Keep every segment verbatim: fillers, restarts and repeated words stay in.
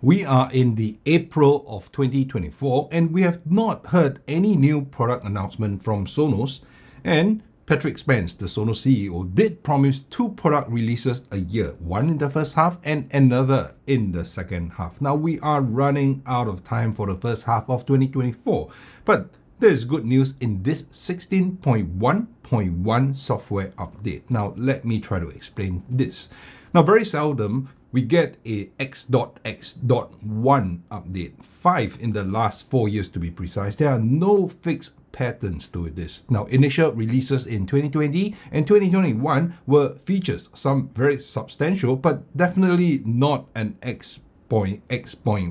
We are in the April of twenty twenty-four and we have not heard any new product announcement from Sonos, and Patrick Spence, the Sonos C E O, did promise two product releases a year, one in the first half and another in the second half. Now, we are running out of time for the first half of twenty twenty-four, but there is good news in this sixteen point one point one software update. Now, let me try to explain this. Now, very seldom we get a X dot X dot one update, five in the last four years to be precise. There are no fixed patterns to this. Now, initial releases in twenty twenty and twenty twenty-one were features, some very substantial, but definitely not an X point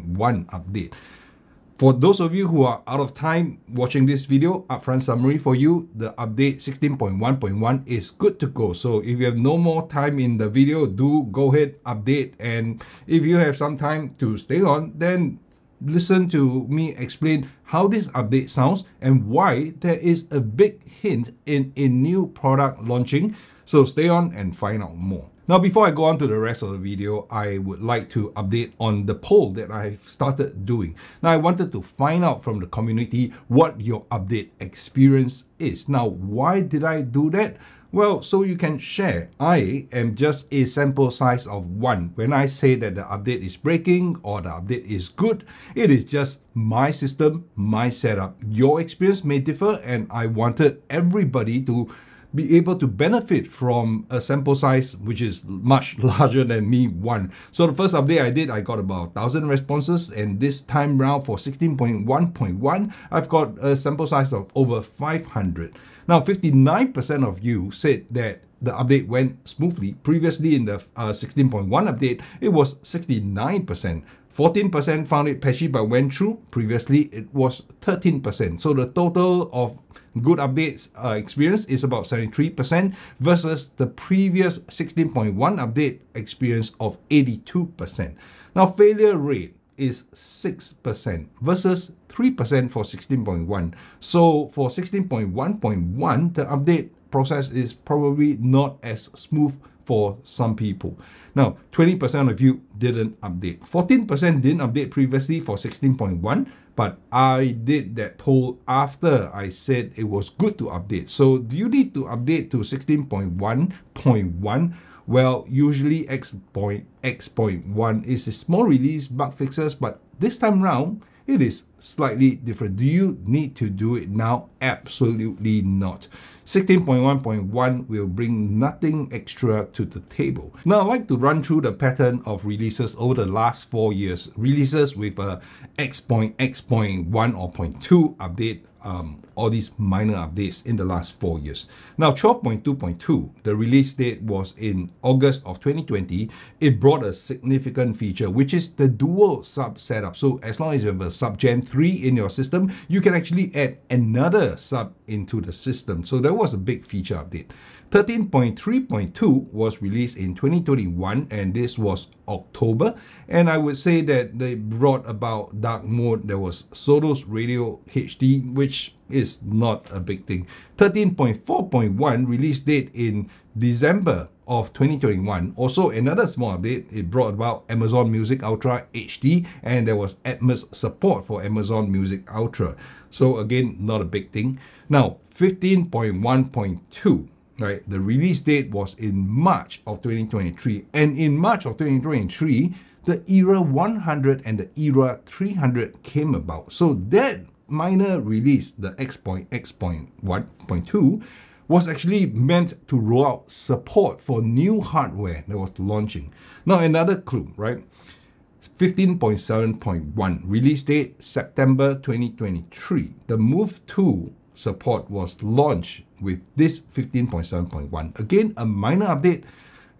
one update. For those of you who are out of time watching this video, upfront summary for you, the update sixteen point one point one is good to go. So if you have no more time in the video, do go ahead, update. And if you have some time to stay on, then listen to me explain how this update sounds and why there is a big hint in a new product launching. So stay on and find out more. Now, before I go on to the rest of the video, I would like to update on the poll that I've started doing. Now, I wanted to find out from the community what your update experience is. Now, why did I do that? Well, so you can share. I am just a sample size of one. When I say that the update is breaking or the update is good, it is just my system, my setup. Your experience may differ, and I wanted everybody to be able to benefit from a sample size which is much larger than me one. So the first update I did, I got about one thousand responses, and this time round for sixteen point one point one, I've got a sample size of over five hundred. Now, fifty-nine percent of you said that the update went smoothly. Previously in the sixteen point one uh, update, it was sixty-nine percent. fourteen percent found it patchy but went through. Previously, it was thirteen percent. So the total of good updates uh, experience is about seventy-three percent versus the previous sixteen point one update experience of eighty-two percent. Now, failure rate is six percent versus three percent for sixteen point one. So for sixteen point one point one, the update process is probably not as smooth for some people. Now, twenty percent of you didn't update. fourteen percent didn't update previously for sixteen point one, but I did that poll after I said it was good to update. So do you need to update to sixteen point one point one? Well, usually X point X point one is a small release, bug fixes, but this time round, it is slightly different. Do you need to do it now? Absolutely not. sixteen point one point one will bring nothing extra to the table. Now, I'd like to run through the pattern of releases over the last four years. Releases with a X point X point one or point two update, um, all these minor updates in the last four years. Now, twelve point two point two, the release date was in August of twenty twenty. It brought a significant feature, which is the dual sub setup. So as long as you have a sub gen three in your system, you can actually add another sub into the system. So that was a big feature update. thirteen point three point two was released in twenty twenty-one, and this was October. And I would say that they brought about dark mode. There was Sonos Radio H D, which is not a big thing. thirteen point four point one, release date in December of twenty twenty-one. Also, another small update, it brought about Amazon Music Ultra H D, and there was Atmos support for Amazon Music Ultra. So again, not a big thing. Now, fifteen point one point two, right? The release date was in March of twenty twenty-three, and in March of twenty twenty-three, the Era one hundred and the Era three hundred came about. So that minor release, the X point X point one point two, was actually meant to roll out support for new hardware that was launching. Now, another clue, right? fifteen point seven point one, release date September twenty twenty-three. The Move two support was launched with this fifteen point seven point one. Again, a minor update.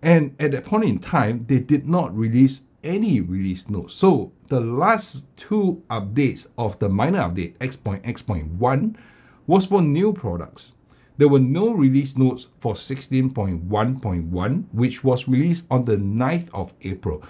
And at that point in time, they did not release any release notes. So the last two updates of the minor update, X point X point one, was for new products. There were no release notes for sixteen point one point one, which was released on the ninth of April.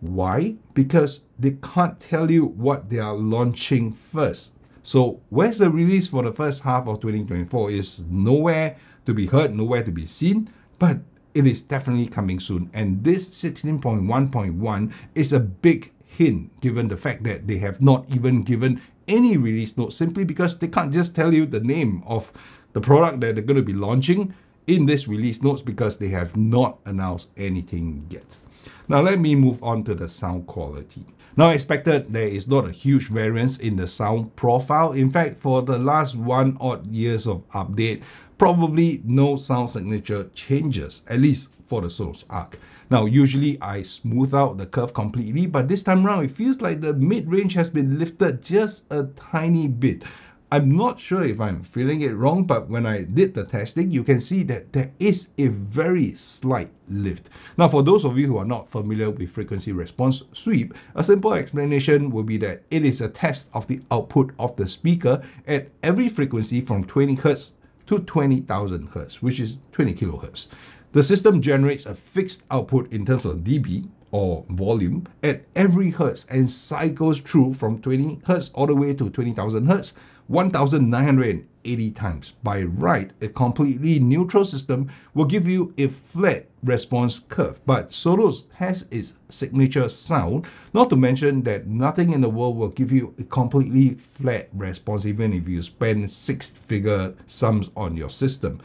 Why? Because they can't tell you what they are launching first. So where's the release for the first half of twenty twenty-four? It's nowhere to be heard, nowhere to be seen, but it is definitely coming soon. And this sixteen point one point one is a big hint, given the fact that they have not even given any release note, simply because they can't just tell you the name of the product that they're going to be launching in this release notes, because they have not announced anything yet. Now let me move on to the sound quality. Now, expected, there is not a huge variance in the sound profile. In fact, for the last one odd years of update, probably no sound signature changes, at least for the Sonos Arc. Now, usually I smooth out the curve completely, but this time around, it feels like the mid-range has been lifted just a tiny bit. I'm not sure if I'm feeling it wrong, but when I did the testing, you can see that there is a very slight lift. Now, for those of you who are not familiar with frequency response sweep, a simple explanation would be that it is a test of the output of the speaker at every frequency from twenty hertz to twenty thousand hertz, which is twenty kilohertz. The system generates a fixed output in terms of dB, or volume, at every hertz and cycles through from twenty hertz all the way to twenty thousand hertz one thousand nine hundred eighty times. By right, a completely neutral system will give you a flat response curve, but Sonos has its signature sound, not to mention that nothing in the world will give you a completely flat response even if you spend six-figure sums on your system,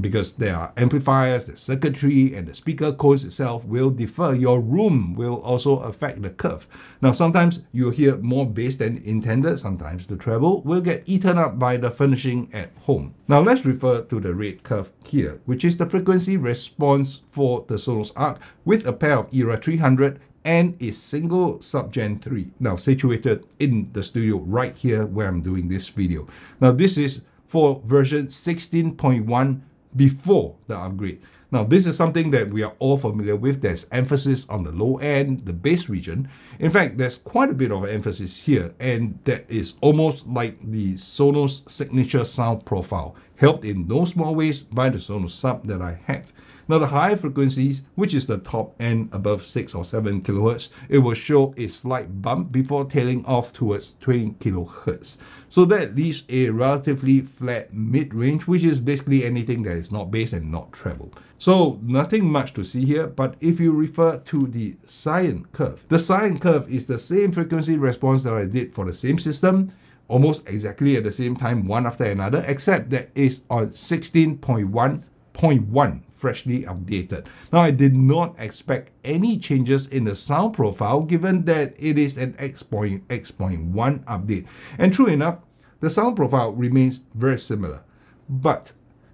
because there are amplifiers, the circuitry, and the speaker codes itself will differ. Your room will also affect the curve. Now, sometimes you'll hear more bass than intended. Sometimes the treble will get eaten up by the furnishing at home. Now, let's refer to the red curve here, which is the frequency response for the Sonos Arc with a pair of Era three hundred and a single Sub Gen three, now situated in the studio right here where I'm doing this video. Now, this is for version sixteen point one, before the upgrade. Now, this is something that we are all familiar with. There's emphasis on the low end, the bass region. In fact, there's quite a bit of emphasis here, and that is almost like the Sonos signature sound profile, helped in no small ways by the Sonos Sub that I have. Now, the high frequencies, which is the top end above six or seven kilohertz, it will show a slight bump before tailing off towards twenty kilohertz. So that leaves a relatively flat mid-range, which is basically anything that is not bass and not treble. So nothing much to see here, but if you refer to the cyan curve, the cyan curve is the same frequency response that I did for the same system, almost exactly at the same time, one after another, except that it's on sixteen point one point one. Freshly updated. Now, I did not expect any changes in the sound profile given that it is an X point X point one update. And true enough, the sound profile remains very similar, but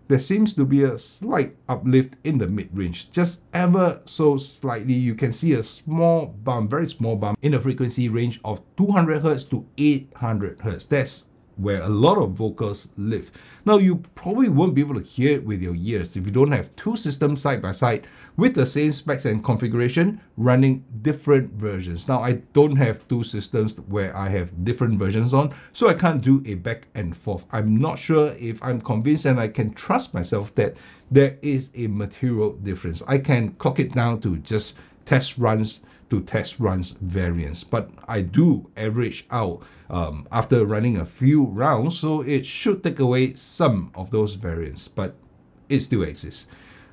there seems to be a slight uplift in the mid-range, just ever so slightly. You can see a small bump, very small bump in the frequency range of two hundred hertz to eight hundred hertz. That's where a lot of vocals live. Now, you probably won't be able to hear it with your ears if you don't have two systems side by side with the same specs and configuration running different versions. Now, I don't have two systems where I have different versions on, so I can't do a back and forth. I'm not sure if I'm convinced and I can trust myself that there is a material difference. I can clock it down to just test runs to test runs variance, but I do average out um, after running a few rounds, so it should take away some of those variance, but it still exists.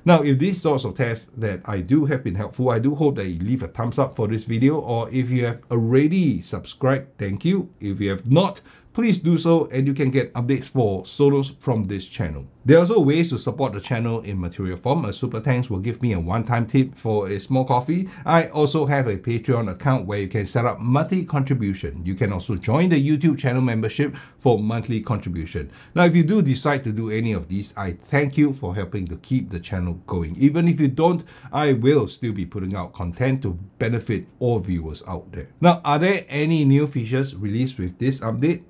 Now, if these sorts of tests that I do have been helpful, I do hope that you leave a thumbs up for this video, or if you have already subscribed, thank you. If you have not, please do so, and you can get updates for Sonos from this channel. There are also ways to support the channel in material form. A super thanks will give me a one-time tip for a small coffee. I also have a Patreon account where you can set up monthly contribution. You can also join the YouTube channel membership for monthly contribution. Now, if you do decide to do any of these, I thank you for helping to keep the channel going. Even if you don't, I will still be putting out content to benefit all viewers out there. Now, are there any new features released with this update?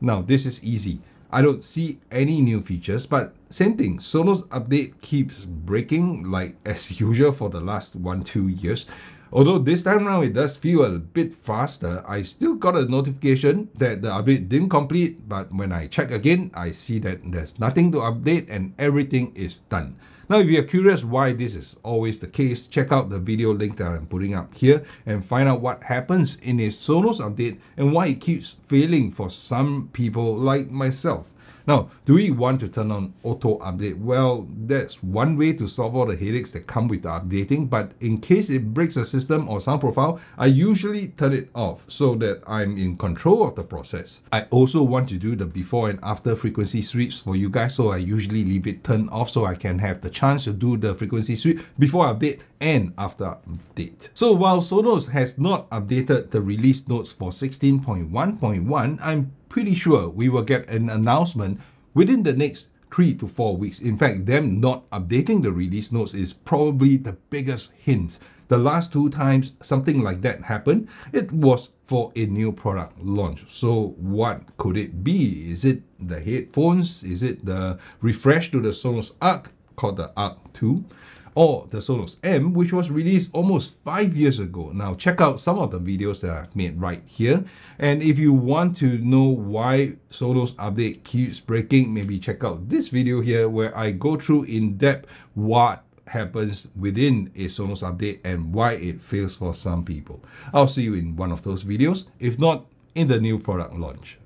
Now, this is easy. I don't see any new features, but same thing, Sonos update keeps breaking like as usual for the last one, two years. Although this time around it does feel a bit faster, I still got a notification that the update didn't complete, but when I check again, I see that there's nothing to update and everything is done. Now, if you're curious why this is always the case, check out the video link that I'm putting up here and find out what happens in a Sonos update and why it keeps failing for some people like myself. Now, do we want to turn on auto update? Well, that's one way to solve all the headaches that come with the updating, but in case it breaks a system or sound profile, I usually turn it off so that I'm in control of the process. I also want to do the before and after frequency sweeps for you guys, so I usually leave it turned off so I can have the chance to do the frequency sweep before update and after update. So while Sonos has not updated the release notes for sixteen point one point one, I'm pretty sure we will get an announcement within the next three to four weeks. In fact, them not updating the release notes is probably the biggest hint. The last two times something like that happened, it was for a new product launch. So what could it be? Is it the headphones? Is it the refresh to the Sonos Arc called the Arc two? Or the Sonos M, which was released almost five years ago. Now check out some of the videos that I've made right here. And if you want to know why Sonos update keeps breaking, maybe check out this video here where I go through in depth what happens within a Sonos update and why it fails for some people. I'll see you in one of those videos, if not in the new product launch.